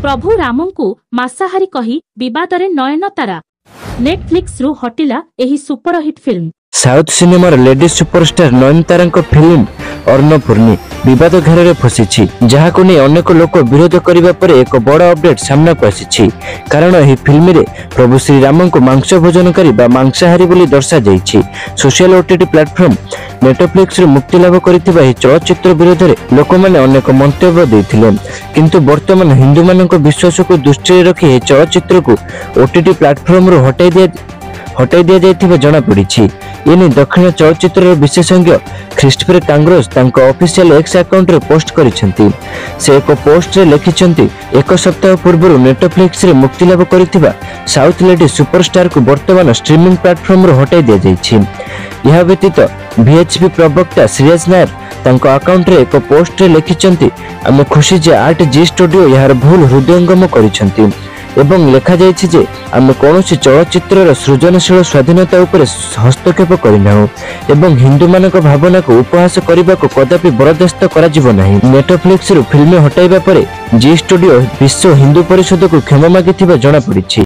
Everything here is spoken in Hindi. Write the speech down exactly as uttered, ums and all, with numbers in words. प्रभु राम को मांसाहारी कही बदर नयन तारा नेटफ्लिक्स रु हटिला एही सुपरहिट फिल्म। साउथ सिनेमार lady superstar Nayanthara film Annapoorani बद घेर फसी जहाँ को नहीं अनेक लोक विरोध करने पर एक बड़ अपडेट सामना को आसी कारण यह फिल्म रे प्रभु श्रीराम को मांस भोजनकारी मांसाहारी बोली दर्शाई। सोशल ओटीटी प्लेटफॉर्म नेटफ्लिक्स मुक्ति लाभ कर चलचित्र विरोध में लोक मैंने अनेक मंत्य देते किंतु बर्तमान हिंदू मान विश्वास को दृष्टि रखी चलचित्र को ओटीटी प्लेटफॉर्म रु हटाई दि हटाई दि जाए जनापड़। एने दक्षिण चलचित्र विशेषज्ञ क्रिस्टोफर टांगरोज ऑफिशियल एक्स अकाउंट रे पोस्ट करिसेंती। से एक पोस्ट रे लिखिसेंती एक सप्ताह पूर्व नेटफ्लिक्स रे मुक्ति लाभ करिथिबा साउथ लेडी सुपरस्टार को वर्तमान स्ट्रीमिंग प्लेटफॉर्म रे हटाई दिया जाइछि। यह व्यतीत वीएचपी प्रवक्ता श्रीराज नायर तांको अकाउंट रे एक पोस्ट रे लिखिसेंती आम खुशी जे आर्ट जी स्टूडियो यार भूल हृदयंगम करिसेंती एवं लिखा जाय छि जे आमे कोनोसी चलचित्रर सृजनशील स्वाधीनता उपरे हस्तक्षेप करिनाउ एवं हिंदू मानक भावना को उपहास करबाको कदापि बर्दाश्त करा जिवो नाही। नेटफ्लिक्स रु फिल्म हटाइबा परे जी स्टूडियो विश्व हिंदू परिषद को क्षमा मागिथिबा जणा पड़िछि।